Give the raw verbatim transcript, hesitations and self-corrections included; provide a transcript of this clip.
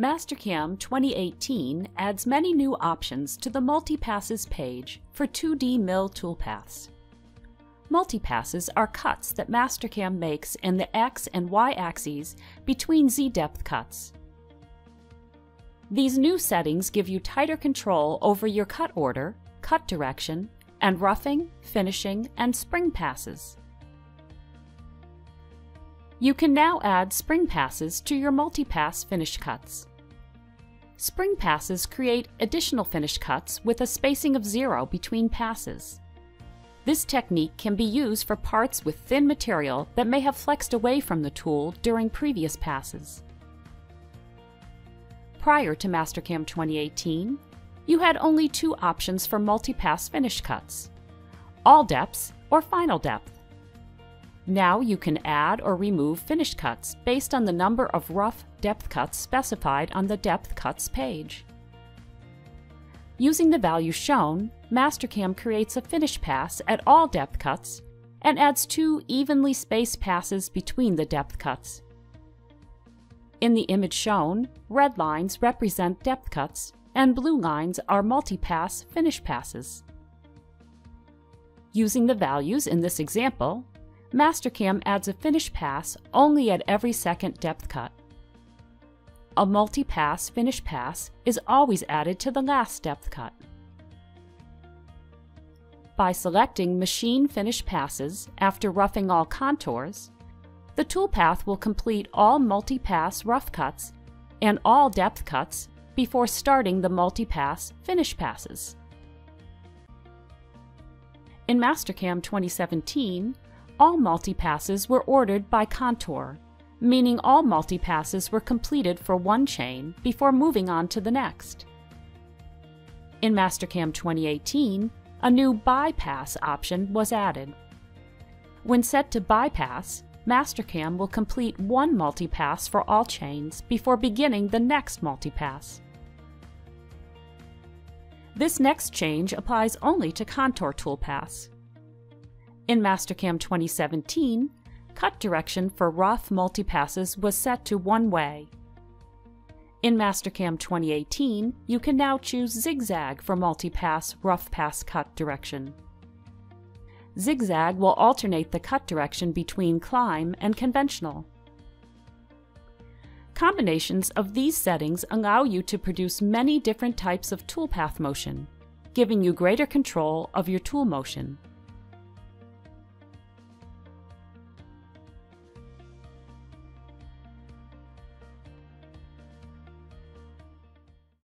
Mastercam twenty eighteen adds many new options to the Multi-passes page for two D mill toolpaths. Multi-passes are cuts that Mastercam makes in the X and Y axes between Z-depth cuts. These new settings give you tighter control over your cut order, cut direction, and roughing, finishing, and spring passes. You can now add spring passes to your multi-pass finish cuts. Spring passes create additional finish cuts with a spacing of zero between passes. This technique can be used for parts with thin material that may have flexed away from the tool during previous passes. Prior to Mastercam twenty eighteen, you had only two options for multi-pass finish cuts: all depths or final depth. Now you can add or remove finish cuts based on the number of rough depth cuts specified on the Depth Cuts page. Using the value shown, Mastercam creates a finish pass at all depth cuts and adds two evenly spaced passes between the depth cuts. In the image shown, red lines represent depth cuts and blue lines are multi-pass finish passes. Using the values in this example, Mastercam adds a finish pass only at every second depth cut. A multi-pass finish pass is always added to the last depth cut. By selecting Machine Finish Passes after roughing all contours, the toolpath will complete all multi-pass rough cuts and all depth cuts before starting the multi-pass finish passes. In Mastercam twenty seventeen, all multi-passes were ordered by contour, meaning all multi-passes were completed for one chain before moving on to the next. In Mastercam twenty eighteen, a new bypass option was added. When set to bypass, Mastercam will complete one multi-pass for all chains before beginning the next multi-pass. This next change applies only to contour toolpaths. In Mastercam twenty seventeen, cut direction for rough multi-passes was set to one way. In Mastercam twenty eighteen, you can now choose zigzag for multi-pass rough pass cut direction. Zigzag will alternate the cut direction between climb and conventional. Combinations of these settings allow you to produce many different types of toolpath motion, giving you greater control of your tool motion.